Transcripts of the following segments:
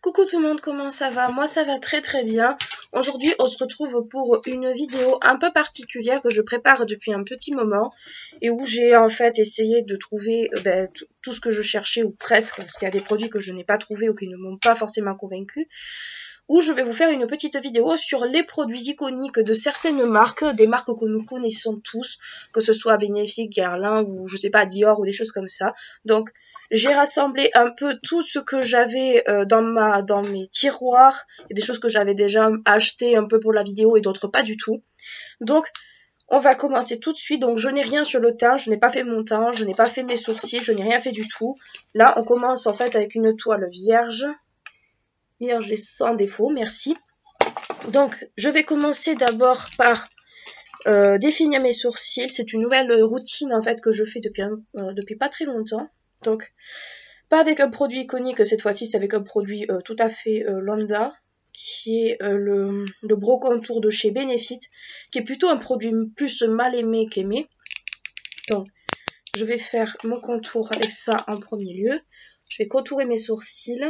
Coucou tout le monde, comment ça va? Moi ça va très très bien. Aujourd'hui on se retrouve pour une vidéo un peu particulière que je prépare depuis un petit moment et où j'ai en fait essayé de trouver tout ce que je cherchais ou presque, parce qu'il y a des produits que je n'ai pas trouvés ou qui ne m'ont pas forcément convaincue. Où je vais vous faire une petite vidéo sur les produits iconiques de certaines marques, des marques que nous connaissons tous, que ce soit Benefit, Guerlain ou je sais pas Dior ou des choses comme ça. Donc j'ai rassemblé un peu tout ce que j'avais dans mes tiroirs, et des choses que j'avais déjà achetées un peu pour la vidéo et d'autres pas du tout. Donc on va commencer tout de suite. Donc je n'ai rien sur le teint, je n'ai pas fait mon teint, je n'ai pas fait mes sourcils, je n'ai rien fait du tout. Là on commence en fait avec une toile vierge. Vierge et sans défaut, merci. Donc je vais commencer d'abord par définir mes sourcils. C'est une nouvelle routine en fait que je fais depuis pas très longtemps. Donc pas avec un produit iconique cette fois-ci, c'est avec un produit tout à fait lambda, qui est le Brow Contour de chez Benefit, qui est plutôt un produit plus mal aimé qu'aimé. Donc je vais faire mon contour avec ça en premier lieu. Je vais contourer mes sourcils.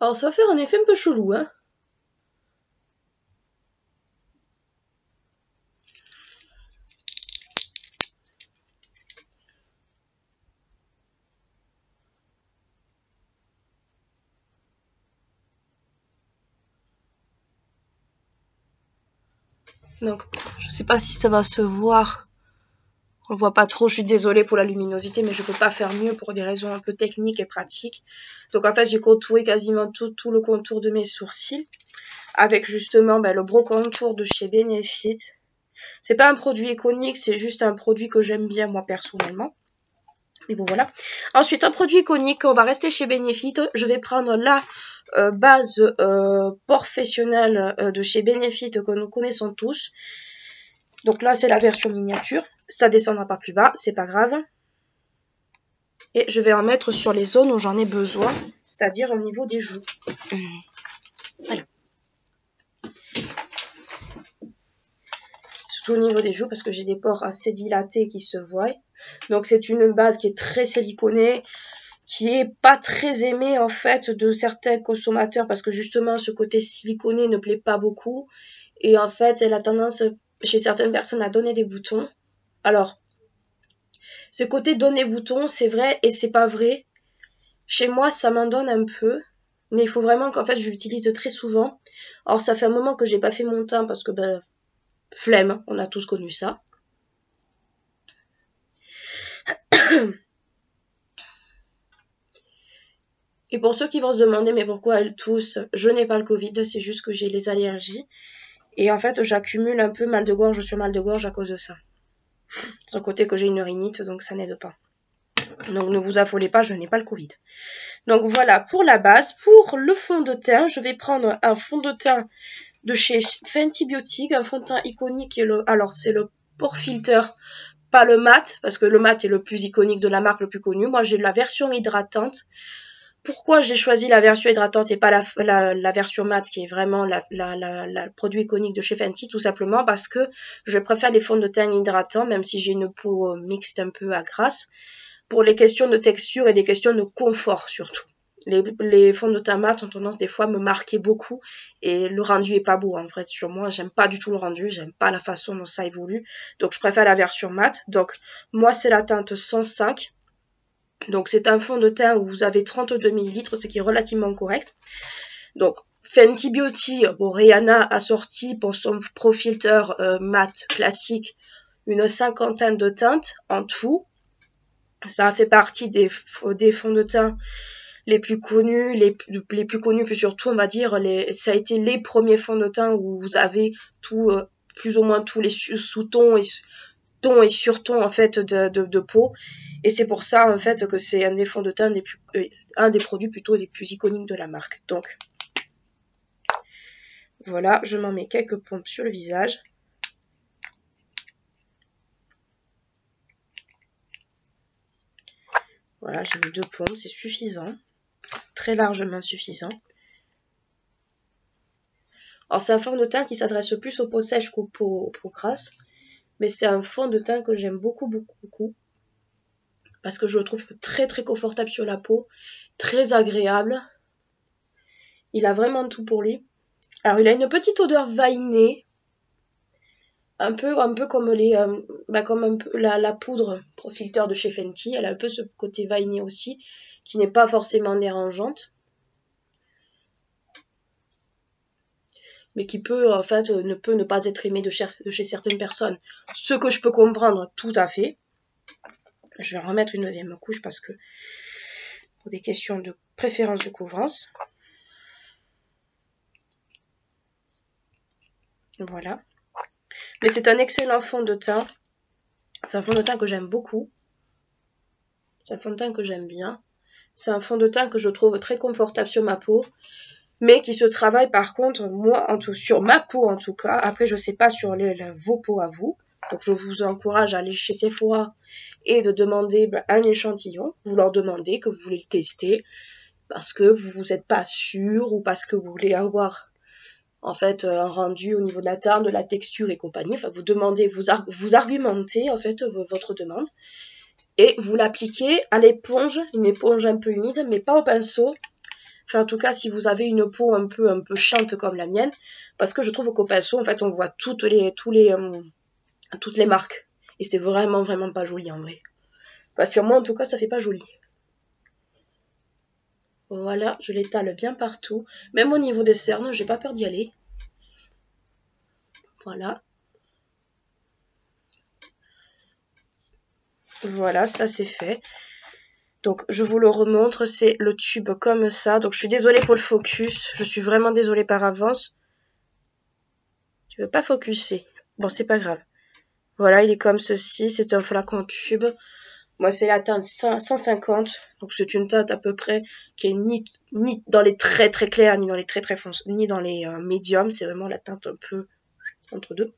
Alors ça va faire un effet un peu chelou, hein. Donc, je sais pas si ça va se voir. On le voit pas trop, je suis désolée pour la luminosité, mais je peux pas faire mieux pour des raisons un peu techniques et pratiques. Donc en fait, j'ai contouré quasiment tout le contour de mes sourcils, avec justement le Brow Contour de chez Benefit. C'est pas un produit iconique, c'est juste un produit que j'aime bien moi personnellement. Mais bon voilà. Ensuite, un produit iconique, on va rester chez Benefit. Je vais prendre la base professionnelle de chez Benefit que nous connaissons tous. Donc là, c'est la version miniature. Ça descendra pas plus bas, c'est pas grave. Et je vais en mettre sur les zones où j'en ai besoin, c'est-à-dire au niveau des joues. Voilà. Surtout au niveau des joues, parce que j'ai des pores assez dilatés qui se voient. Donc c'est une base qui est très siliconée, qui est pas très aimée en fait de certains consommateurs, parce que justement ce côté siliconé ne plaît pas beaucoup. Et en fait, elle a tendance chez certaines personnes à donner des boutons. Alors, ce côté donner bouton, c'est vrai et c'est pas vrai. Chez moi, ça m'en donne un peu, mais il faut vraiment qu'en fait, je l'utilise très souvent. Or, ça fait un moment que j'ai pas fait mon teint parce que, flemme, on a tous connu ça. Et pour ceux qui vont se demander, mais pourquoi elles toussent, je n'ai pas le Covid, c'est juste que j'ai les allergies. Et en fait, j'accumule un peu mal de gorge sur mal de gorge à cause de ça. Sans côté que j'ai une rhinite, donc ça n'aide pas. Donc ne vous affolez pas, je n'ai pas le Covid. Donc voilà pour la base. Pour le fond de teint, je vais prendre un fond de teint de chez Fenty Beauty, un fond de teint iconique. Alors c'est le Pro Filt'r, pas le mat, parce que le mat est le plus iconique de la marque, le plus connu. Moi j'ai la version hydratante. Pourquoi j'ai choisi la version hydratante et pas la version mat, qui est vraiment le produit iconique de chez Fenty? Tout simplement parce que je préfère les fonds de teint hydratants, même si j'ai une peau mixte un peu à grasse, pour les questions de texture et des questions de confort surtout. Les fonds de teint mat ont tendance des fois à me marquer beaucoup, et le rendu est pas beau en fait sur moi. J'aime pas du tout le rendu, j'aime pas la façon dont ça évolue, donc je préfère la version mat. Donc moi c'est la teinte 105. Donc c'est un fond de teint où vous avez 32 ml, ce qui est relativement correct. Donc Fenty Beauty, bon, Rihanna a sorti pour son Pro Filt'r mat classique une cinquantaine de teintes en tout. Ça fait partie des fonds de teint les plus connus, les plus connus, puis surtout on va dire, ça a été les premiers fonds de teint où vous avez tout, plus ou moins tous les sous-tons et tons et surtons en fait de peau. Et c'est pour ça en fait que c'est un des fonds de teint un des produits plutôt les plus iconiques de la marque. Donc voilà, je m'en mets quelques pompes sur le visage. Voilà, j'ai mis 2 paumes, c'est suffisant. Très largement suffisant. Alors c'est un fond de teint qui s'adresse plus aux peaux sèches qu'aux peaux grasses. Mais c'est un fond de teint que j'aime beaucoup, beaucoup, beaucoup. Parce que je le trouve très, très confortable sur la peau. Très agréable. Il a vraiment tout pour lui. Alors il a une petite odeur vinée. Un peu comme, comme un peu la poudre Pro Filt'r de chez Fenty. Elle a un peu ce côté vinée aussi, qui n'est pas forcément dérangeante. Mais qui peut, en fait, ne pas être aimée de chez certaines personnes. Ce que je peux comprendre tout à fait. Je vais en remettre une deuxième couche parce que, pour des questions de préférence de couvrance. Voilà. Mais c'est un excellent fond de teint. C'est un fond de teint que j'aime beaucoup. C'est un fond de teint que j'aime bien. C'est un fond de teint que je trouve très confortable sur ma peau. Mais qui se travaille par contre, moi, sur ma peau en tout cas. Après, je ne sais pas sur vos peaux à vous. Donc, je vous encourage à aller chez Sephora et de demander un échantillon. Vous leur demandez que vous voulez le tester. Parce que vous n'êtes pas sûr ou parce que vous voulez avoir... en fait, un rendu au niveau de la teinte, de la texture et compagnie. Enfin, vous demandez, vous argumentez, en fait, votre demande. Et vous l'appliquez à l'éponge, une éponge un peu humide, mais pas au pinceau. Enfin, en tout cas, si vous avez une peau un peu chiante comme la mienne. Parce que je trouve qu'au pinceau, en fait, on voit toutes les marques. Et c'est vraiment, vraiment pas joli, en vrai. Parce que moi, en tout cas, ça fait pas joli. Voilà, je l'étale bien partout. Même au niveau des cernes, j'ai pas peur d'y aller. Voilà. Voilà, ça c'est fait. Donc, je vous le remontre. C'est le tube comme ça. Donc, je suis désolée pour le focus. Je suis vraiment désolée par avance. Tu veux pas focuser. Bon, c'est pas grave. Voilà, il est comme ceci. C'est un flacon tube. Moi, c'est la teinte 150, donc c'est une teinte à peu près qui est ni dans les très très clairs, ni dans les très très foncés, ni dans les médiums. C'est vraiment la teinte un peu entre deux.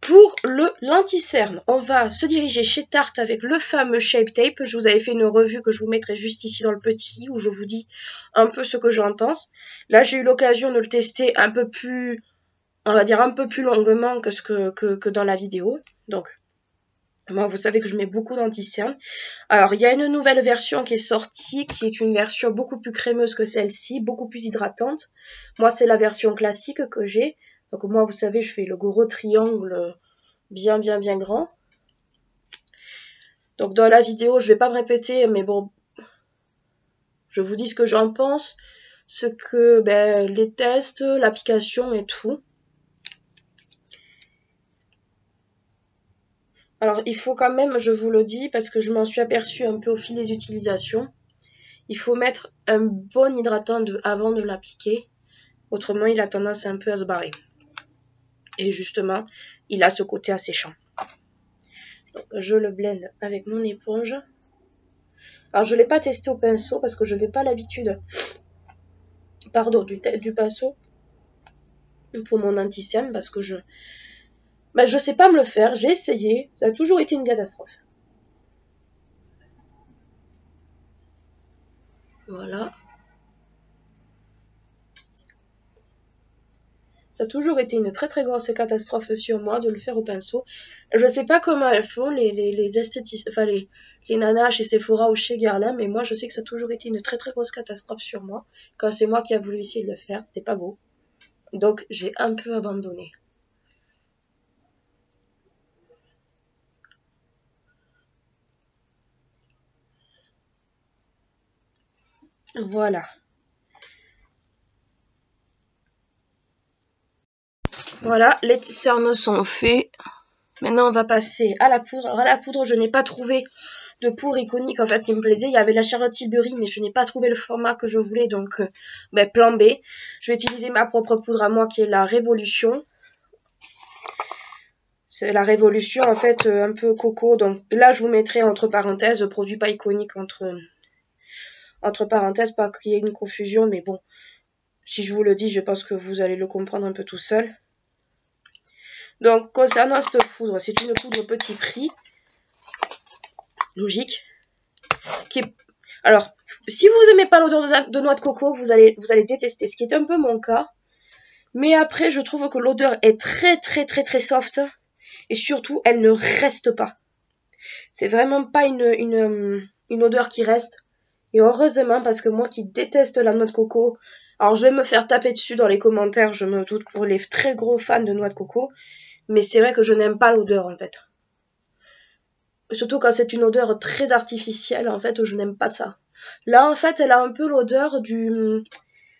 Pour le l'anti-cerne, on va se diriger chez Tarte avec le fameux Shape Tape. Je vous avais fait une revue que je vous mettrai juste ici dans le petit, où je vous dis un peu ce que j'en pense. Là, j'ai eu l'occasion de le tester un peu plus, on va dire un peu plus longuement que ce que dans la vidéo. Donc... moi, vous savez que je mets beaucoup d'anti-cerne. Alors, il y a une nouvelle version qui est sortie, qui est une version beaucoup plus crémeuse que celle-ci, beaucoup plus hydratante. Moi, c'est la version classique que j'ai. Donc, moi, vous savez, je fais le gros triangle bien, bien, bien grand. Donc, dans la vidéo, je ne vais pas me répéter, mais bon, je vous dis ce que j'en pense, ce que, les tests, l'application et tout. Alors, il faut quand même, je vous le dis, parce que je m'en suis aperçue un peu au fil des utilisations, il faut mettre un bon hydratant avant de l'appliquer. Autrement, il a tendance un peu à se barrer. Et justement, il a ce côté asséchant. Donc, je le blende avec mon éponge. Alors, je ne l'ai pas testé au pinceau parce que je n'ai pas l'habitude, pardon, du pinceau pour mon anti-cerne parce que je sais pas me le faire, j'ai essayé, ça a toujours été une catastrophe. Voilà. Ça a toujours été une très très grosse catastrophe sur moi de le faire au pinceau. Je sais pas comment elles font les esthétistes, enfin les nanas chez Sephora ou chez Guerlain, mais moi je sais que ça a toujours été une très très grosse catastrophe sur moi. Quand c'est moi qui a voulu essayer de le faire, c'était pas beau. Donc j'ai un peu abandonné. Voilà. Voilà, les cernes sont faits. Maintenant, on va passer à la poudre. Alors, à la poudre, je n'ai pas trouvé de poudre iconique, en fait, qui me plaisait. Il y avait la Charlotte Tilbury, mais je n'ai pas trouvé le format que je voulais, donc plan B. Je vais utiliser ma propre poudre à moi, qui est la Révolution. C'est la Révolution, en fait, un peu coco. Donc là, je vous mettrai entre parenthèses, produit pas iconique entre parenthèses, pas qu'il y ait une confusion, mais bon, si je vous le dis, je pense que vous allez le comprendre un peu tout seul. Donc, concernant cette poudre, c'est une poudre petit prix, logique. qui est... Alors, si vous n'aimez pas l'odeur de noix de coco, vous allez détester, ce qui est un peu mon cas. Mais après, je trouve que l'odeur est très soft. Et surtout, elle ne reste pas. C'est vraiment pas une odeur qui reste. Et heureusement, parce que moi qui déteste la noix de coco... Alors, je vais me faire taper dessus dans les commentaires, je me doute, pour les très gros fans de noix de coco. Mais c'est vrai que je n'aime pas l'odeur, en fait. Surtout quand c'est une odeur très artificielle, en fait, je n'aime pas ça. Là, en fait, elle a un peu l'odeur du...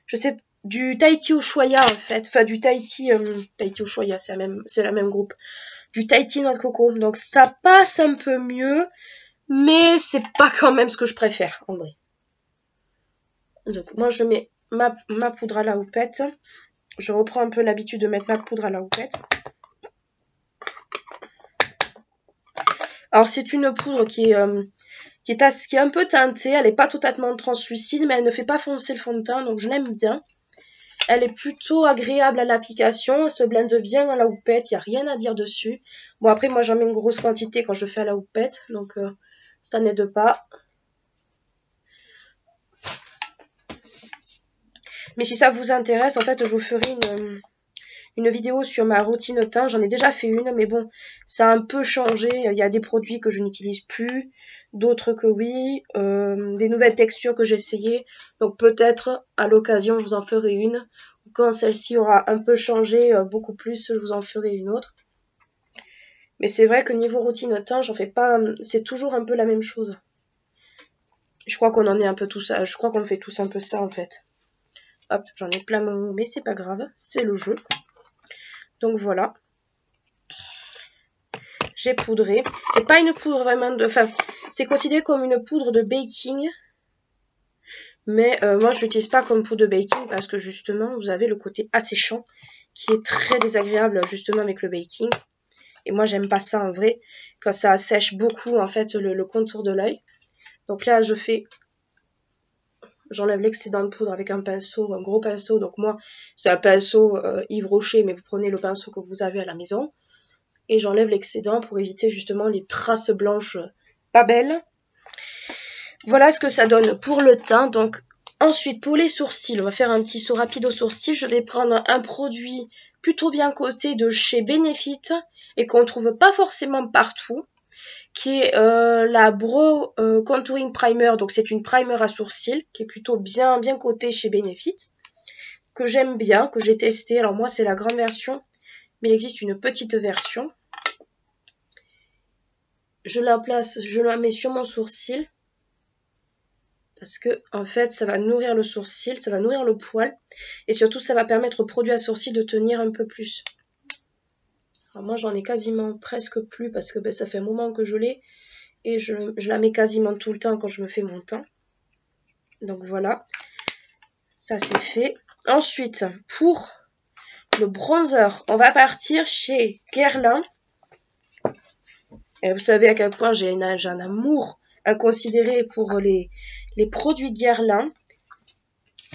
Je sais, du Tahiti Ushuaïa, en fait. Enfin, du Tahiti... Tahiti Ushuaïa, c'est la même groupe. Du Tahiti noix de coco. Donc, ça passe un peu mieux, mais c'est pas quand même ce que je préfère, en vrai. Donc, moi, je mets... Ma poudre à la houppette. Je reprends un peu l'habitude de mettre ma poudre à la houppette. Alors c'est une poudre qui est un peu teintée. Elle n'est pas totalement translucide, mais elle ne fait pas foncer le fond de teint, donc je l'aime bien. Elle est plutôt agréable à l'application. Elle se blinde bien à la houppette, il n'y a rien à dire dessus. Bon après moi j'en mets une grosse quantité quand je fais à la houppette, donc ça n'aide pas. Mais si ça vous intéresse, en fait, je vous ferai une vidéo sur ma routine teint. J'en ai déjà fait une, mais bon, ça a un peu changé. Il y a des produits que je n'utilise plus, d'autres que oui, des nouvelles textures que j'ai essayées. Donc peut-être, à l'occasion, je vous en ferai une. Quand celle-ci aura un peu changé, beaucoup plus, je vous en ferai une autre. Mais c'est vrai que niveau routine teint, j'en fais pas... C'est toujours un peu la même chose. Je crois qu'on en est un peu tous... Je crois qu'on fait tous un peu ça, en fait. Hop, j'en ai plein mon... mais c'est pas grave, c'est le jeu. Donc voilà. J'ai poudré. C'est pas une poudre vraiment de... Enfin, c'est considéré comme une poudre de baking. Mais moi, je l'utilise pas comme poudre de baking parce que justement, vous avez le côté asséchant qui est très désagréable justement avec le baking. Et moi, j'aime pas ça en vrai quand ça assèche beaucoup en fait le contour de l'œil. Donc là, je fais... J'enlève l'excédent de poudre avec un pinceau, un gros pinceau. Donc moi, c'est un pinceau Yves Rocher, mais vous prenez le pinceau que vous avez à la maison. Et j'enlève l'excédent pour éviter justement les traces blanches pas belles. Voilà ce que ça donne pour le teint. Donc ensuite, pour les sourcils, on va faire un petit saut rapide aux sourcils. Je vais prendre un produit plutôt bien coté de chez Benefit et qu'on ne trouve pas forcément partout, qui est la Brow Contouring Primer. Donc c'est une primer à sourcils qui est plutôt bien cotée chez Benefit, que j'aime bien, que j'ai testé. Alors moi c'est la grande version, mais il existe une petite version. Je la place, je la mets sur mon sourcil parce que en fait ça va nourrir le sourcil, ça va nourrir le poil et surtout ça va permettre au produit à sourcils de tenir un peu plus. Alors moi j'en ai quasiment presque plus parce que ben, ça fait un moment que je l'ai et je la mets quasiment tout le temps quand je me fais mon teint. Donc voilà, ça c'est fait. Ensuite, pour le bronzer, on va partir chez Guerlain. Et vous savez à quel point j'ai un amour inconsidéré pour les produits Guerlain.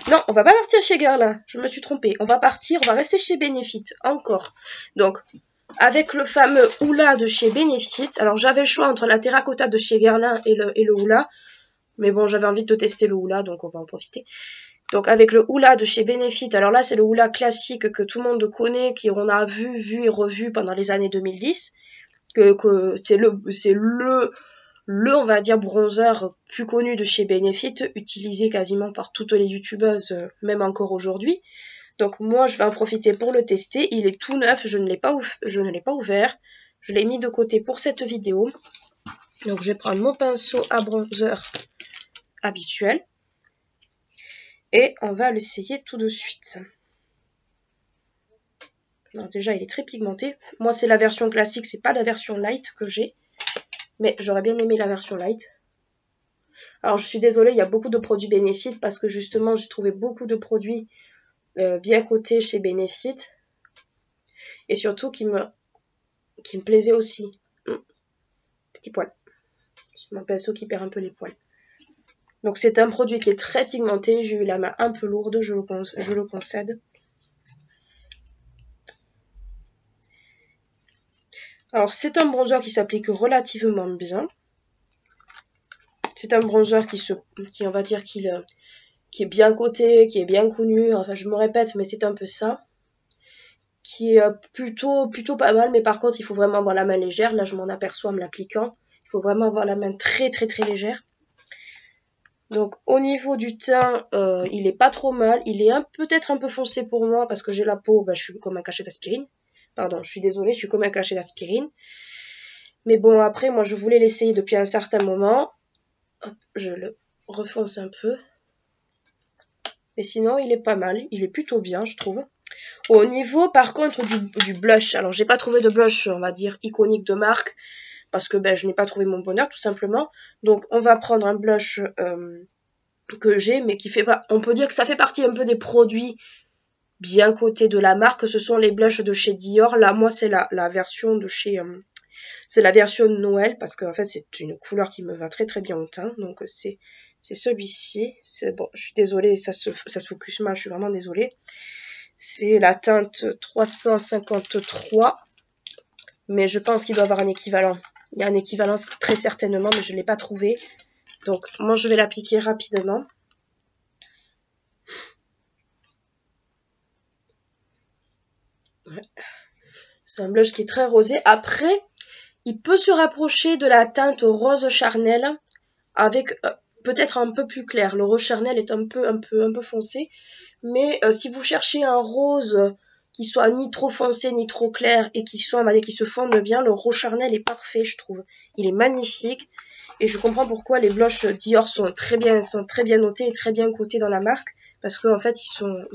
Non, on va pas partir chez Guerlain, je me suis trompée. On va rester chez Benefit, encore. Donc... Avec le fameux Hoola de chez Benefit. Alors j'avais le choix entre la Terracotta de chez Guerlain et le Hoola. Mais bon, j'avais envie de tester le Hoola, donc on va en profiter. Donc avec le Hoola de chez Benefit. Alors là, c'est le Hoola classique que tout le monde connaît, qu'on a vu et revu pendant les années 2010. Que c'est le on va dire, bronzer plus connu de chez Benefit, utilisé quasiment par toutes les youtubeuses, même encore aujourd'hui. Donc moi je vais en profiter pour le tester, il est tout neuf, je ne l'ai pas ouvert, je l'ai mis de côté pour cette vidéo. Donc je vais prendre mon pinceau à bronzer habituel et on va l'essayer tout de suite. Alors déjà il est très pigmenté, moi c'est la version classique, c'est pas la version light que j'ai, mais j'aurais bien aimé la version light. Alors je suis désolée, il y a beaucoup de produits Benefit parce que justement j'ai trouvé beaucoup de produits bien coté chez Benefit et surtout qui me plaisait aussi. Petit poil, c'est mon pinceau qui perd un peu les poils. Donc c'est un produit qui est très pigmenté, j'ai eu la main un peu lourde, je le concède. Alors c'est un bronzer qui s'applique relativement bien. C'est un bronzer qui on va dire qui est bien coté, qui est bien connu, enfin je me répète mais c'est un peu ça, qui est plutôt pas mal, mais par contre il faut vraiment avoir la main légère. Là je m'en aperçois en me l'appliquant, il faut vraiment avoir la main très légère. Donc au niveau du teint, il est pas trop mal, il est peut-être un peu foncé pour moi parce que j'ai la peau, je suis comme un cachet d'aspirine, pardon, je suis désolée, je suis comme un cachet d'aspirine. Mais bon, après, moi, je voulais l'essayer depuis un certain moment. Hop, je le refonce un peu. Mais sinon, il est pas mal. Il est plutôt bien, je trouve. Au niveau, par contre, du blush. Alors, j'ai pas trouvé de blush, on va dire, iconique de marque. Parce que, je n'ai pas trouvé mon bonheur, tout simplement. Donc, on va prendre un blush que j'ai, mais qui fait pas... On peut dire que ça fait partie un peu des produits bien cotés de la marque. Ce sont les blushs de chez Dior. Là, moi, c'est la version de chez... c'est la version de Noël parce qu'en fait c'est une couleur qui me va très bien au teint. Donc c'est celui-ci. Bon, je suis désolée, ça se focus mal, je suis vraiment désolée. C'est la teinte 353. Mais je pense qu'il doit avoir un équivalent. Il y a un équivalent très certainement, mais je ne l'ai pas trouvé. Donc moi je vais l'appliquer rapidement. Ouais. C'est un blush qui est très rosé. Après... il peut se rapprocher de la teinte rose charnel avec peut-être un peu plus clair. Le rose charnel est un peu foncé. Mais si vous cherchez un rose qui soit ni trop foncé ni trop clair et qui se fonde bien, le rose charnel est parfait, je trouve. Il est magnifique. Et je comprends pourquoi les blushs Dior sont très bien notés et très bien cotés dans la marque. Parce qu'en fait,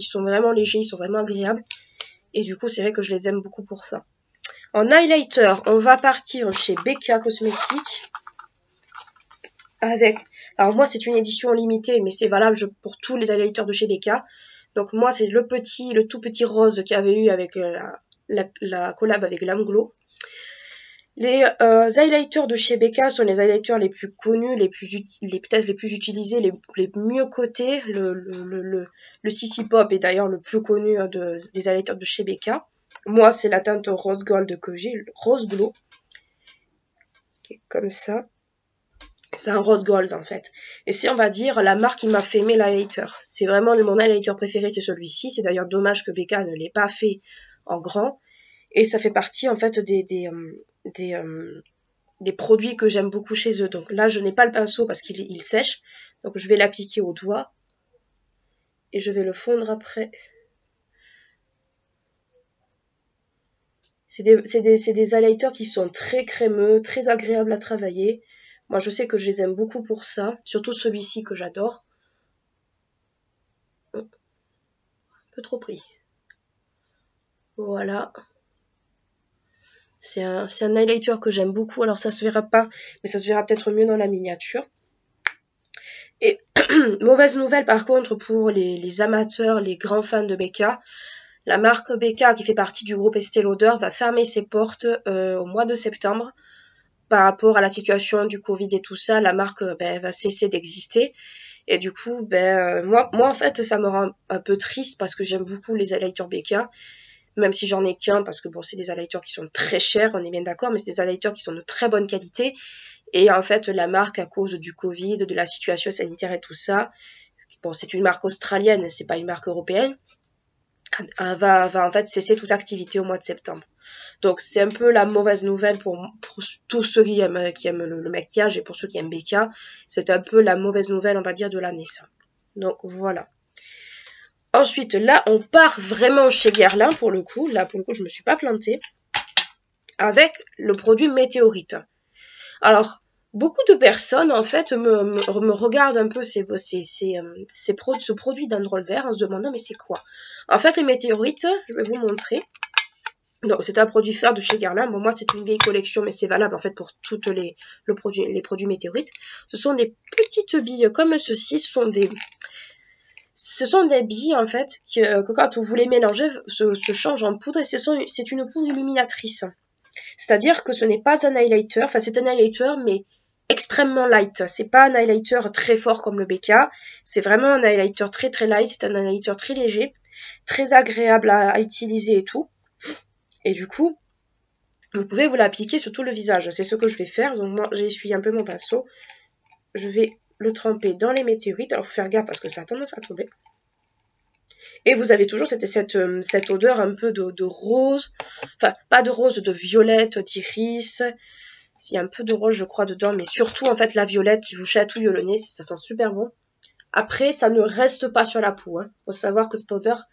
ils sont vraiment légers, ils sont vraiment agréables. Et du coup, c'est vrai que je les aime beaucoup pour ça. En highlighter, on va partir chez Becca Cosmetics. Alors moi, c'est une édition limitée, mais c'est valable pour tous les highlighters de chez Becca. Donc moi, c'est le tout petit rose qu'il y avait eu avec la collab avec Glam Glow. Les highlighters de chez Becca sont les highlighters les plus connus, peut-être les plus utilisés, les mieux cotés. Le CC Pop est d'ailleurs le plus connu des highlighters de chez Becca. Moi, c'est la teinte rose gold que j'ai, rose glow, qui est comme ça. C'est un rose gold, en fait. Et c'est, on va dire, la marque qui m'a fait aimer l'highlighter. C'est vraiment mon highlighter préféré, c'est celui-ci. C'est d'ailleurs dommage que Becca ne l'ait pas fait en grand. Et ça fait partie, en fait, des produits que j'aime beaucoup chez eux. Donc là, je n'ai pas le pinceau parce qu'il sèche. Donc je vais l'appliquer au doigt. Et je vais le fondre après... C'est des highlighters qui sont très crémeux, très agréables à travailler. Moi, je sais que je les aime beaucoup pour ça. Surtout celui-ci que j'adore. Un peu trop pris. Voilà. C'est un highlighter que j'aime beaucoup. Alors, ça se verra pas, mais ça se verra peut-être mieux dans la miniature. Et mauvaise nouvelle, par contre, pour les amateurs, les grands fans de Becca. La marque Becca, qui fait partie du groupe Estée Lauder, va fermer ses portes au mois de septembre. Par rapport à la situation du Covid et tout ça, la marque va cesser d'exister. Et du coup, moi, en fait, ça me rend un peu triste parce que j'aime beaucoup les highlighters Becca. Même si j'en ai qu'un, parce que bon, c'est des highlighters qui sont très chers, on est bien d'accord, mais c'est des highlighters qui sont de très bonne qualité. Et en fait, la marque, à cause du Covid, de la situation sanitaire et tout ça, bon, c'est une marque australienne, c'est pas une marque européenne. Va en fait cesser toute activité au mois de septembre. Donc c'est un peu la mauvaise nouvelle pour tous ceux qui aiment le maquillage et pour ceux qui aiment Becca. C'est un peu la mauvaise nouvelle, on va dire, de l'année, ça. Donc voilà. Ensuite, là, on part vraiment chez Guerlain pour le coup. Là, pour le coup, je ne me suis pas plantée. Avec le produit Météorite. Alors, beaucoup de personnes, en fait, me regardent un peu ce produit d'un drôle d'air en se demandant mais c'est quoi? En fait, les météorites, je vais vous montrer. Donc, c'est un produit phare de chez Guerlain. Bon, moi, c'est une vieille collection, mais c'est valable, en fait, pour toutes les produits météorites. Ce sont des petites billes comme ceci. Ce sont des billes, en fait, que quand vous les mélangez, se changent en poudre. Et c'est une poudre illuminatrice. C'est-à-dire que ce n'est pas un highlighter. Enfin, c'est un highlighter, mais... extrêmement light, c'est pas un highlighter très fort comme le Becca, c'est vraiment un highlighter très light, c'est un highlighter très léger, très agréable à utiliser et tout, et du coup, vous pouvez vous l'appliquer sur tout le visage, c'est ce que je vais faire, donc moi j'essuie un peu mon pinceau, je vais le tremper dans les météorites. Alors, faut faire gaffe parce que ça a tendance à tomber. Et vous avez toujours cette odeur un peu de rose. Enfin, pas de rose, de violette, d'iris. Il y a un peu de rose, je crois, dedans. Mais surtout, en fait, la violette qui vous chatouille le nez. Ça sent super bon. Après, ça ne reste pas sur la peau. Hein. Faut savoir que cette odeur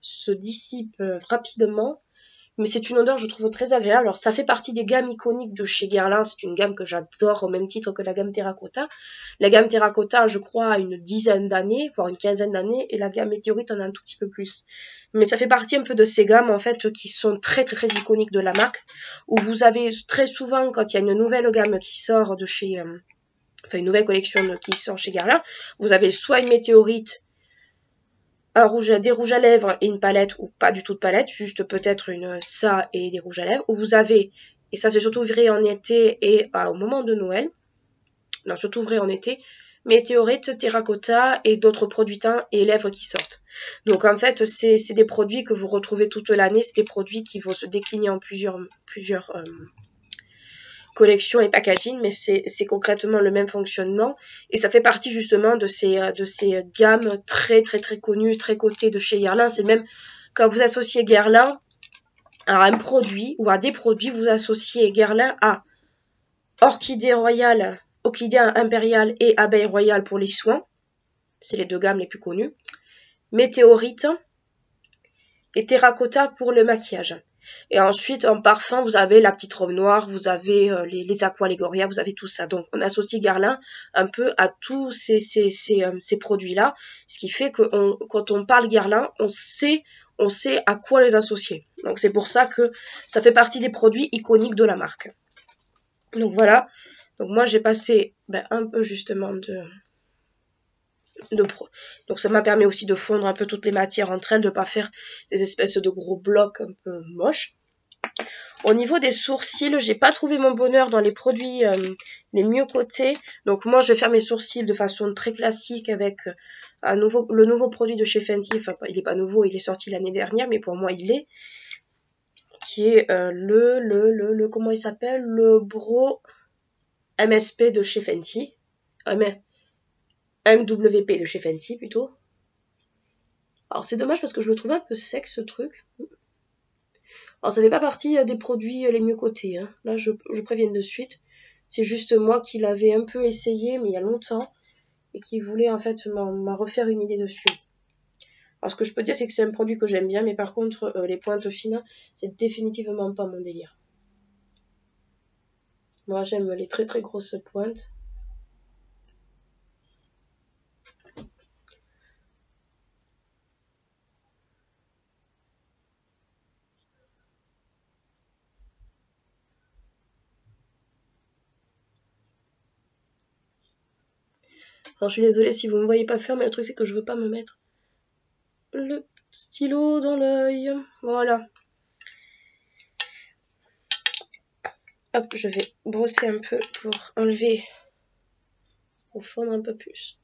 se dissipe rapidement. Mais c'est une odeur, je trouve, très agréable. Alors, ça fait partie des gammes iconiques de chez Guerlain. C'est une gamme que j'adore, au même titre que la gamme Terracotta. La gamme Terracotta, je crois, a une dizaine d'années, voire une quinzaine d'années. Et la gamme Météorite en a un tout petit peu plus. Mais ça fait partie un peu de ces gammes, en fait, qui sont très, très, très iconiques de la marque. Où vous avez très souvent, quand il y a une nouvelle gamme qui sort de chez... enfin, une nouvelle collection qui sort chez Guerlain, vous avez soit une Météorite, des rouges à lèvres et une palette, ou pas du tout de palette, juste peut-être ça et des rouges à lèvres, où vous avez, et ça c'est surtout vrai en été et au moment de Noël, non, surtout vrai en été, météorite, terracotta et d'autres produits teints et lèvres qui sortent. Donc en fait, c'est des produits que vous retrouvez toute l'année, c'est des produits qui vont se décliner en plusieurs collection et packaging, mais c'est concrètement le même fonctionnement, et ça fait partie justement de ces gammes très très très connues, très cotées de chez Guerlain. C'est même quand vous associez Guerlain à un produit ou à des produits, vous associez Guerlain à Orchidée Royale, Orchidée Impériale et Abeille Royale pour les soins, c'est les deux gammes les plus connues, Météorite et Terracotta pour le maquillage. Et ensuite, en parfum, vous avez la petite robe noire, vous avez les Aqua Legoria, vous avez tout ça. Donc, on associe Guerlain un peu à tous ces produits-là, ce qui fait que quand on parle Guerlain, on sait à quoi les associer. Donc, c'est pour ça que ça fait partie des produits iconiques de la marque. Donc, voilà. Donc, moi, j'ai passé un peu justement donc ça m'a permis aussi de fondre un peu toutes les matières entre elles, de ne pas faire des espèces de gros blocs un peu moches. Au niveau des sourcils, j'ai pas trouvé mon bonheur dans les produits les mieux cotés. Donc moi je vais faire mes sourcils de façon très classique avec le nouveau produit de chez Fenty. Enfin, il n'est pas nouveau, il est sorti l'année dernière, mais pour moi il l'est. Qui est comment il s'appelle, le Brow MSP de chez Fenty. MWP de chez Fenty plutôt. Alors c'est dommage parce que je le trouve un peu sec ce truc. Alors ça fait pas partie des produits les mieux cotés. Hein. Là je préviens de suite. C'est juste moi qui l'avais un peu essayé mais il y a longtemps. Et qui voulait en fait m'en refaire une idée dessus. Alors ce que je peux dire c'est que c'est un produit que j'aime bien. Mais par contre les pointes fines c'est définitivement pas mon délire. Moi j'aime les très très grosses pointes. Alors, je suis désolée si vous ne me voyez pas faire, mais le truc c'est que je veux pas me mettre le stylo dans l'œil. Voilà. Hop, je vais brosser un peu pour enlever, pour fondre un peu plus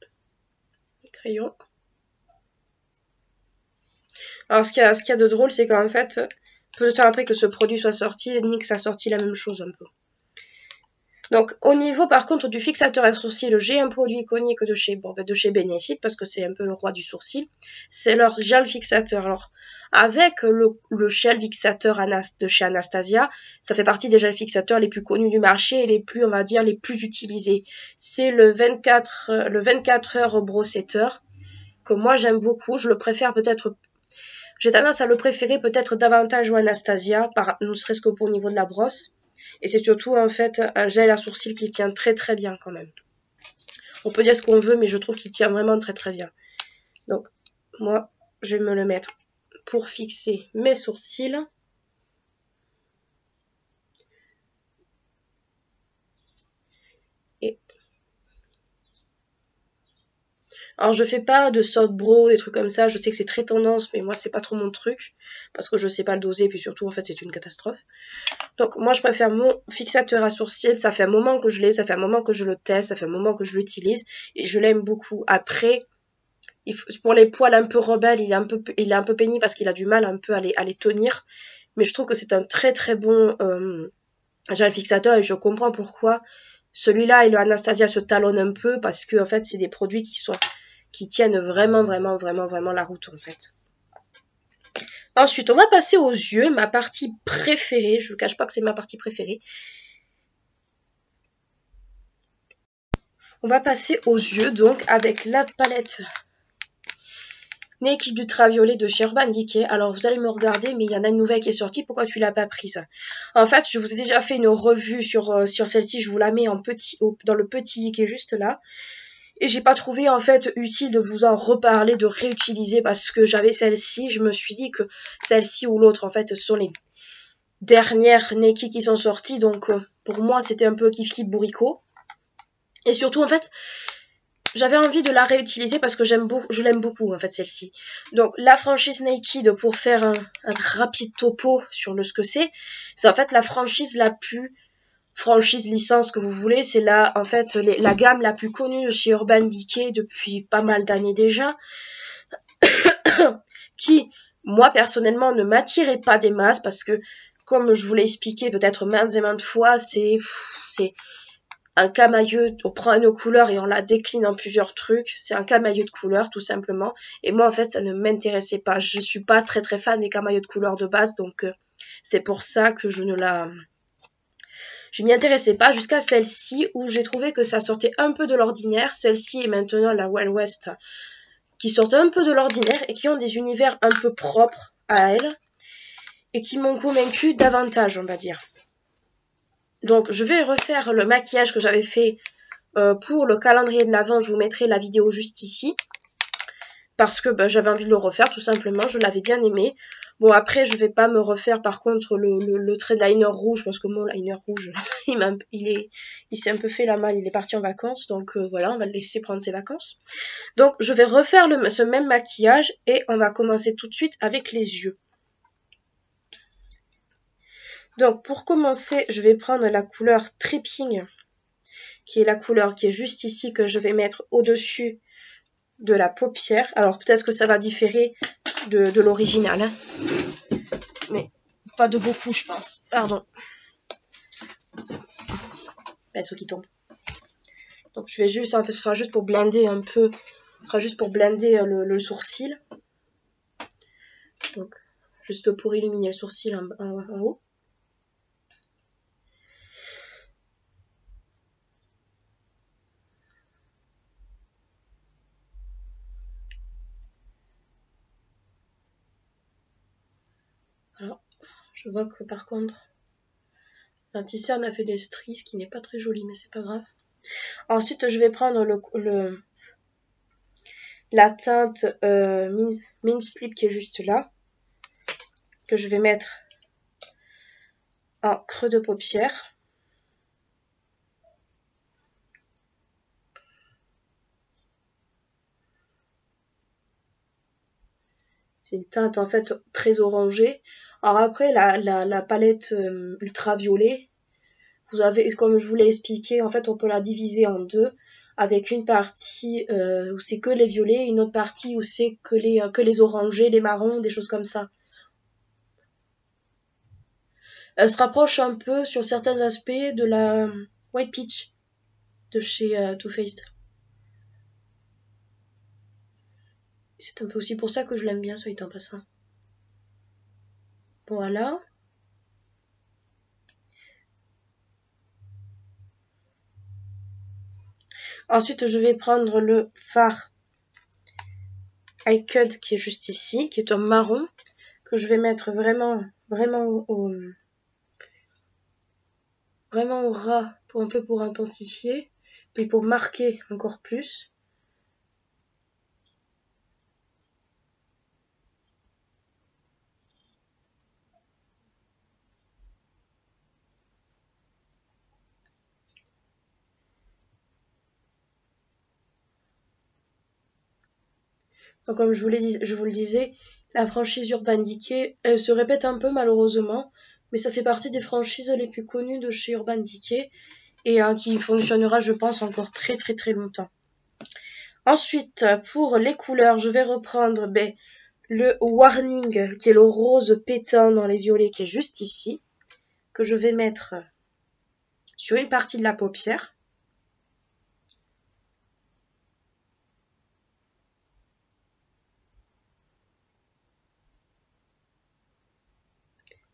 le crayon. Alors, ce qu'il y a de drôle, c'est qu'en fait, peu de temps après que ce produit soit sorti, NYX a sorti la même chose un peu. Donc, au niveau, par contre, du fixateur à sourcils, j'ai un produit iconique de chez Benefit, parce que c'est un peu le roi du sourcil. C'est leur gel fixateur. Alors, avec le gel fixateur de chez Anastasia, ça fait partie des gels fixateurs les plus connus du marché et les plus, on va dire, les plus utilisés. C'est le 24 heures brossetteur, que moi, j'aime beaucoup. Je le préfère peut-être... J'ai tendance à le préférer peut-être davantage au Anastasia, ne serait-ce que pour niveau de la brosse. Et c'est surtout en fait un gel à sourcils qui tient très très bien quand même. On peut dire ce qu'on veut mais je trouve qu'il tient vraiment très très bien. Donc moi je vais me le mettre pour fixer mes sourcils. Alors je fais pas de soft brow, des trucs comme ça, je sais que c'est très tendance, mais moi c'est pas trop mon truc, parce que je sais pas le doser, puis surtout en fait c'est une catastrophe. Donc moi je préfère mon fixateur à sourcils, ça fait un moment que je l'ai, ça fait un moment que je le teste, ça fait un moment que je l'utilise, et je l'aime beaucoup. Après, pour les poils un peu rebelles, il est un peu pénible parce qu'il a du mal un peu à les tenir, mais je trouve que c'est un très très bon gel fixateur, et je comprends pourquoi Celui-là et le Anastasia se talonnent un peu parce que en fait c'est des produits qui tiennent vraiment la route en fait. Ensuite, on va passer aux yeux, ma partie préférée. Je ne vous cache pas que c'est ma partie préférée. On va passer aux yeux donc avec la palette Naked Ultraviolet de chez Urban Decay. Alors vous allez me regarder, mais il y en a une nouvelle qui est sortie, pourquoi tu l'as pas prise? En fait, je vous ai déjà fait une revue sur celle-ci, je vous la mets en petit, dans le petit i qui est juste là. Et j'ai pas trouvé en fait utile de vous en reparler, de réutiliser, parce que j'avais celle-ci, je me suis dit que celle-ci ou l'autre en fait sont les dernières Naked qui sont sorties, donc pour moi c'était un peu kiff kiff bourricot. Et surtout en fait, j'avais envie de la réutiliser parce que je l'aime beaucoup en fait celle-ci. Donc la franchise Naked, pour faire un rapide topo sur ce que c'est en fait la franchise la plus... franchise, licence, que vous voulez, c'est la, en fait, la gamme la plus connue chez Urban Decay depuis pas mal d'années déjà, qui, moi, personnellement, ne m'attirait pas des masses, parce que, comme je vous l'ai expliqué peut-être maintes et maintes fois, c'est un camailleux, on prend une couleur et on la décline en plusieurs trucs, c'est un camailleux de couleurs, tout simplement, et moi, en fait, ça ne m'intéressait pas, je suis pas très très fan des camailleux de couleurs de base, donc c'est pour ça que je m'y intéressais pas jusqu'à celle-ci où j'ai trouvé que ça sortait un peu de l'ordinaire. Celle-ci est maintenant la Wild West qui sortent un peu de l'ordinaire et qui ont des univers un peu propres à elles et qui m'ont convaincu davantage, on va dire. Donc je vais refaire le maquillage que j'avais fait pour le calendrier de l'Avent. Je vous mettrai la vidéo juste ici parce que ben, j'avais envie de le refaire tout simplement, je l'avais bien aimé. Bon, après, je vais pas me refaire, par contre, le trait de liner rouge, parce que mon liner rouge, il s'est un peu fait la malle, il est parti en vacances, donc voilà, on va le laisser prendre ses vacances. Donc, je vais refaire ce même maquillage, et on va commencer tout de suite avec les yeux. Donc, pour commencer, je vais prendre la couleur Tripping, qui est la couleur qui est juste ici, que je vais mettre au-dessus de la paupière. Alors, peut-être que ça va différer de l'original, hein. Mais pas de beaucoup, je pense. Pardon. Pinceau qui tombe. Donc je vais juste, en fait, ce sera juste pour blinder un peu, ce sera juste pour blinder le sourcil. Donc juste pour illuminer le sourcil en haut. Je vois que par contre, un tisser a fait des stries, ce qui n'est pas très joli, mais c'est pas grave. Ensuite, je vais prendre la teinte Mint Slip qui est juste là, que je vais mettre en creux de paupière. C'est une teinte en fait très orangée. Alors après, la palette ultraviolet, vous avez, comme je vous l'ai expliqué, en fait, on peut la diviser en deux, avec une partie où c'est que les violets, une autre partie où c'est que les orangés, les marrons, des choses comme ça. Elle se rapproche un peu, sur certains aspects, de la White Peach de chez Too Faced. C'est un peu aussi pour ça que je l'aime bien, soit en passant. Voilà. Ensuite, je vais prendre le fard I Cut qui est juste ici, qui est un marron, que je vais mettre vraiment au ras, pour un peu pour intensifier, puis pour marquer encore plus. Donc, comme je vous le disais, la franchise Urban Decay, elle se répète un peu malheureusement, mais ça fait partie des franchises les plus connues de chez Urban Decay et hein, qui fonctionnera, je pense, encore très très très longtemps. Ensuite, pour les couleurs, je vais reprendre le Warning, qui est le rose pétant dans les violets, qui est juste ici, que je vais mettre sur une partie de la paupière.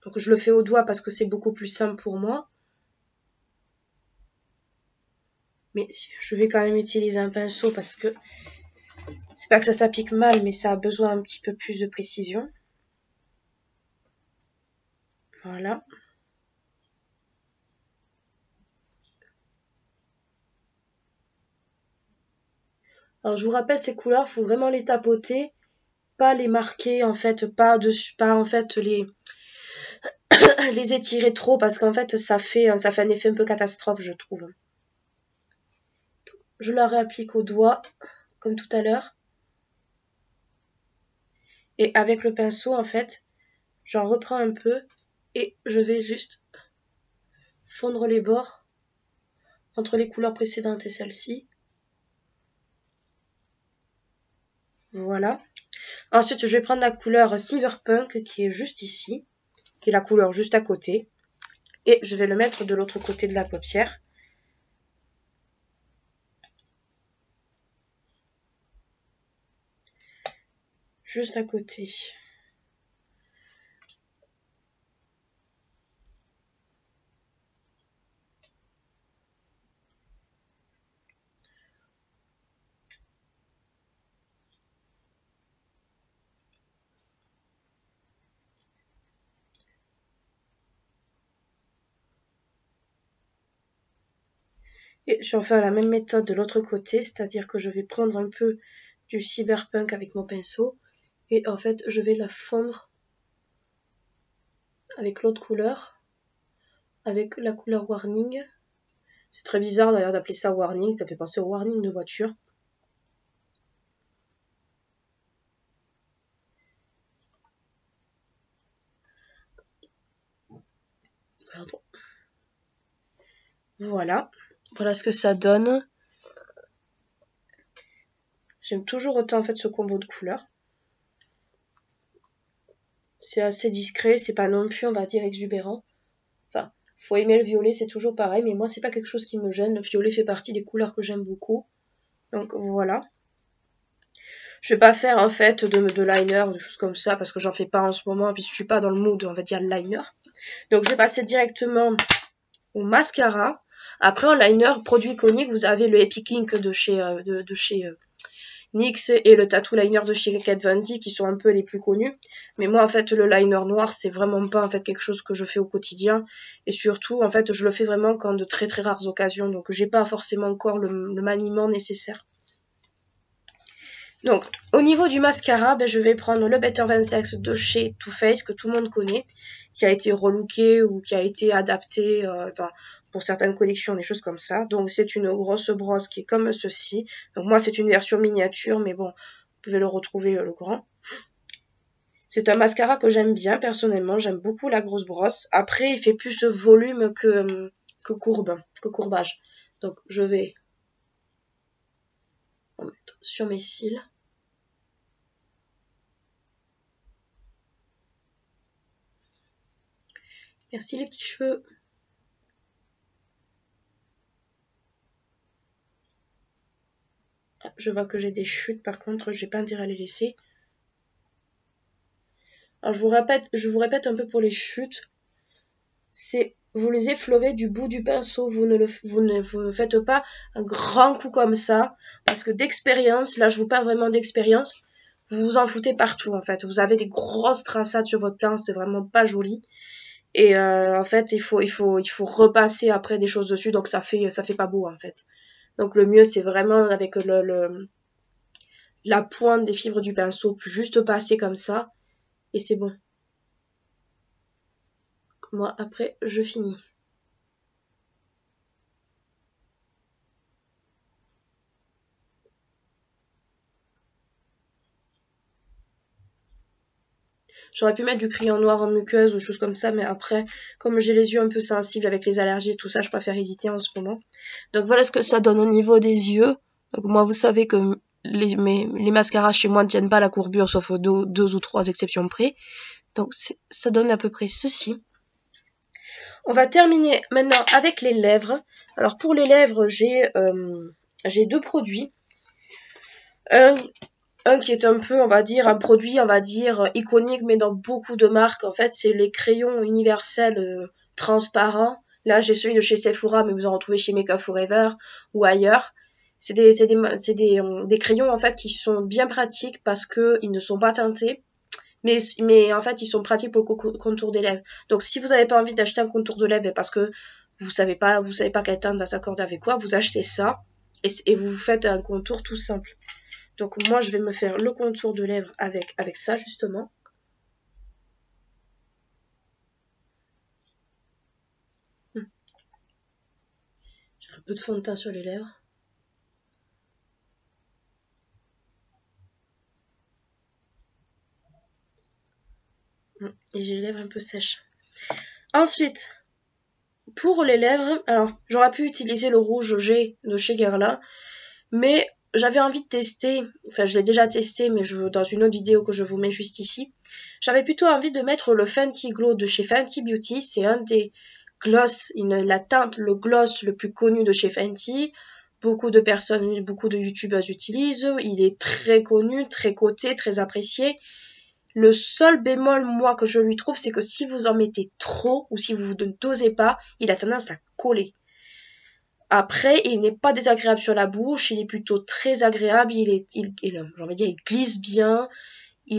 Donc je le fais au doigt parce que c'est beaucoup plus simple pour moi. Mais je vais quand même utiliser un pinceau parce que c'est pas que ça s'applique mal, mais ça a besoin un petit peu plus de précision. Voilà. Alors je vous rappelle, ces couleurs, il faut vraiment les tapoter, pas les marquer en fait, les étirer trop parce qu'en fait ça fait un effet un peu catastrophe, je trouve. Je la réapplique au doigt, comme tout à l'heure. Et avec le pinceau, en fait, j'en reprends un peu. Et je vais juste fondre les bords entre les couleurs précédentes et celle-ci. Voilà. Ensuite, je vais prendre la couleur Cyberpunk, qui est juste ici. Qui est la couleur juste à côté. Et je vais le mettre de l'autre côté de la paupière. Juste à côté. Et je vais faire la même méthode de l'autre côté, c'est-à-dire que je vais prendre un peu du cyberpunk avec mon pinceau et en fait je vais la fondre avec l'autre couleur, avec la couleur warning. C'est très bizarre d'ailleurs d'appeler ça warning, ça fait penser au warning de voiture. Pardon. Voilà. Voilà ce que ça donne. J'aime toujours autant en fait ce combo de couleurs. C'est assez discret, c'est pas non plus on va dire exubérant. Enfin, faut aimer le violet, c'est toujours pareil, mais moi c'est pas quelque chose qui me gêne. Le violet fait partie des couleurs que j'aime beaucoup. Donc voilà. Je vais pas faire en fait de liner ou de choses comme ça parce que j'en fais pas en ce moment et puis je suis pas dans le mood on va dire liner. Donc je vais passer directement au mascara. Après, en liner, produit iconique, vous avez le Epic Ink de chez NYX et le Tattoo Liner de chez Kat Von D qui sont un peu les plus connus. Mais moi, en fait, le liner noir, c'est vraiment pas en fait quelque chose que je fais au quotidien. Et surtout, en fait, je le fais vraiment qu'en de très très rares occasions. Donc, j'ai pas forcément encore le maniement nécessaire. Donc, au niveau du mascara, ben, je vais prendre le Better Than Sex de chez Too Faced que tout le monde connaît, qui a été relooké ou qui a été adapté pour certaines collections, des choses comme ça. Donc c'est une grosse brosse qui est comme ceci. Donc moi c'est une version miniature, mais bon, vous pouvez le retrouver le grand. C'est un mascara que j'aime bien, personnellement, j'aime beaucoup la grosse brosse. Après il fait plus volume que courbage. Donc je vais en mettre sur mes cils. Merci les petits cheveux. Je vois que j'ai des chutes, par contre, j'ai pas intérêt à les laisser. Alors, je vous répète un peu pour les chutes. C'est, vous les effleurez du bout du pinceau. Vous ne faites pas un grand coup comme ça. Parce que d'expérience, là, je vous parle vraiment d'expérience. Vous vous en foutez partout, en fait. Vous avez des grosses traçades sur votre teint. C'est vraiment pas joli. Et, en fait, il faut repasser après des choses dessus. Donc, ça fait pas beau, en fait. Donc le mieux c'est vraiment avec la pointe des fibres du pinceau, juste passer comme ça, et c'est bon. Moi après je finis. J'aurais pu mettre du crayon noir en muqueuse ou des choses comme ça, mais après, comme j'ai les yeux un peu sensibles avec les allergies et tout ça, je préfère éviter en ce moment. Donc voilà ce que ça donne au niveau des yeux. Donc moi, vous savez que les mascaras chez moi ne tiennent pas la courbure, sauf deux ou trois exceptions près. Donc ça donne à peu près ceci. On va terminer maintenant avec les lèvres. Alors pour les lèvres, j'ai deux produits. Un un qui est un peu, on va dire, un produit, on va dire, iconique, mais dans beaucoup de marques. En fait, c'est les crayons universels transparents. Là, j'ai celui de chez Sephora, mais vous en retrouvez chez Makeup Forever ou ailleurs. C'est des crayons, en fait, qui sont bien pratiques parce qu'ils ne sont pas teintés. Mais en fait, ils sont pratiques pour le contour des lèvres. Donc, si vous n'avez pas envie d'acheter un contour de lèvres parce que vous savez pas quelle teinte va s'accorder avec quoi, vous achetez ça et vous faites un contour tout simple. Donc, moi, je vais me faire le contour de lèvres avec ça, justement. J'ai un peu de fond de teint sur les lèvres. Et j'ai les lèvres un peu sèches. Ensuite, pour les lèvres, alors, j'aurais pu utiliser le rouge G de chez Guerlain, mais... j'avais envie de tester, enfin je l'ai déjà testé, mais dans une autre vidéo que je vous mets juste ici, j'avais plutôt envie de mettre le Fenty Glow de chez Fenty Beauty. C'est un des gloss, la teinte, le gloss le plus connu de chez Fenty. Beaucoup de personnes, beaucoup de youtubeuses utilisent. Il est très connu, très coté, très apprécié. Le seul bémol, moi, que je lui trouve, c'est que si vous en mettez trop, ou si vous ne dosez pas, il a tendance à coller. Après, il n'est pas désagréable sur la bouche, il est plutôt très agréable, j'ai envie de dire, il glisse bien, mais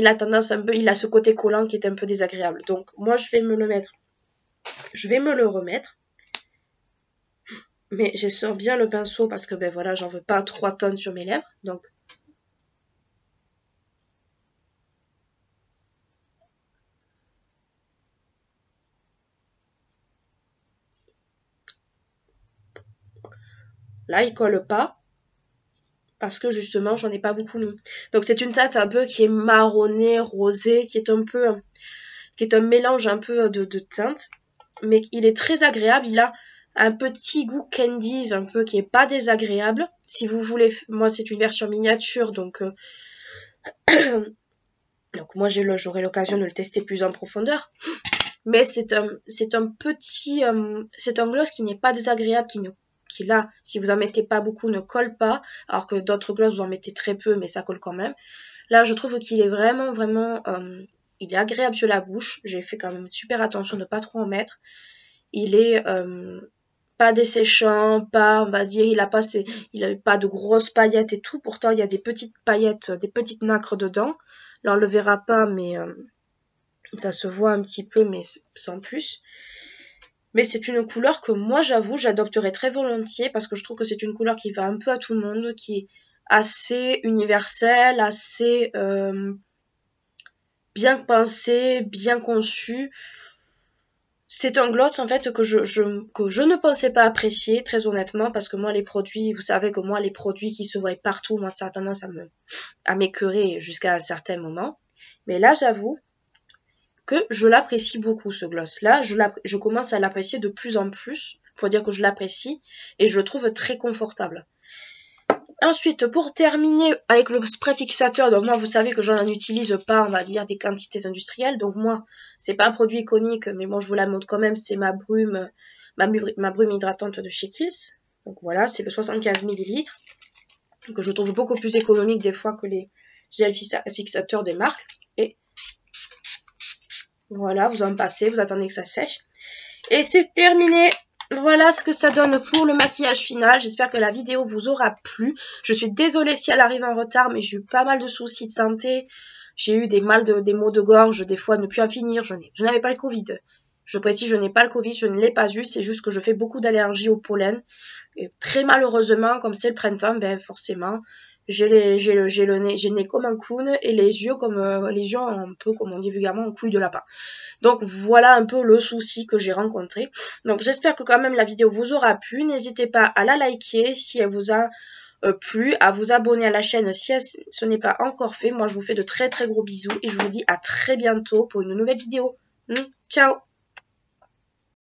il a tendance un peu, il a ce côté collant qui est un peu désagréable. Donc, moi, je vais me le remettre, mais je sors bien le pinceau parce que, ben voilà, j'en veux pas 3 tonnes sur mes lèvres, donc... Là, il colle pas, parce que justement, j'en ai pas beaucoup mis. Donc, c'est une teinte un peu qui est marronnée, rosée, qui est un mélange un peu de teintes. Mais il est très agréable. Il a un petit goût candies, un peu, qui est pas désagréable. Si vous voulez, moi, c'est une version miniature, donc... donc, moi, j'aurai l'occasion de le tester plus en profondeur. Mais c'est un gloss qui n'est pas désagréable, qui là, si vous en mettez pas beaucoup, ne colle pas, alors que d'autres gloss vous en mettez très peu, mais ça colle quand même. Là, je trouve qu'il est vraiment, vraiment, il est agréable sur la bouche. J'ai fait quand même super attention de pas trop en mettre. Il est pas desséchant, pas, on va dire, il a pas de grosses paillettes et tout. Pourtant, il y a des petites paillettes, des petites nacres dedans. Là, on le verra pas, mais ça se voit un petit peu, mais sans plus. Mais c'est une couleur que moi, j'avoue, j'adopterai très volontiers parce que je trouve que c'est une couleur qui va un peu à tout le monde, qui est assez universelle, assez bien pensée, bien conçue. C'est un gloss, en fait, que je ne pensais pas apprécier, très honnêtement, parce que moi, les produits, vous savez que moi, les produits qui se voient partout, moi, ça a tendance à m'écœurer jusqu'à un certain moment. Mais là, j'avoue... que je l'apprécie beaucoup, ce gloss là, je commence à l'apprécier de plus en plus, pour dire que je l'apprécie, et je le trouve très confortable. Ensuite, pour terminer avec le spray fixateur, donc moi vous savez que je n'en utilise pas, on va dire, des quantités industrielles, donc moi c'est pas un produit iconique, mais bon je vous la montre quand même, c'est ma brume hydratante de chez KISS, donc voilà, c'est le 75 ml, que je trouve beaucoup plus économique des fois que les gels fixateurs des marques, et voilà, vous en passez, vous attendez que ça sèche. Et c'est terminé. Voilà ce que ça donne pour le maquillage final. J'espère que la vidéo vous aura plu. Je suis désolée si elle arrive en retard, mais j'ai eu pas mal de soucis de santé. J'ai eu des maux de gorge, des fois ne plus en finir. Je n'avais pas le Covid. Je précise, je n'ai pas le Covid, je ne l'ai pas eu. C'est juste que je fais beaucoup d'allergies au pollen. Et très malheureusement, comme c'est le printemps, ben forcément... J'ai le nez comme un clown et les yeux un peu, comme on dit vulgairement, en couille de lapin. Donc voilà un peu le souci que j'ai rencontré. Donc j'espère que quand même la vidéo vous aura plu. N'hésitez pas à la liker si elle vous a plu, à vous abonner à la chaîne si ce n'est pas encore fait. Moi je vous fais de très très gros bisous et je vous dis à très bientôt pour une nouvelle vidéo. Ciao!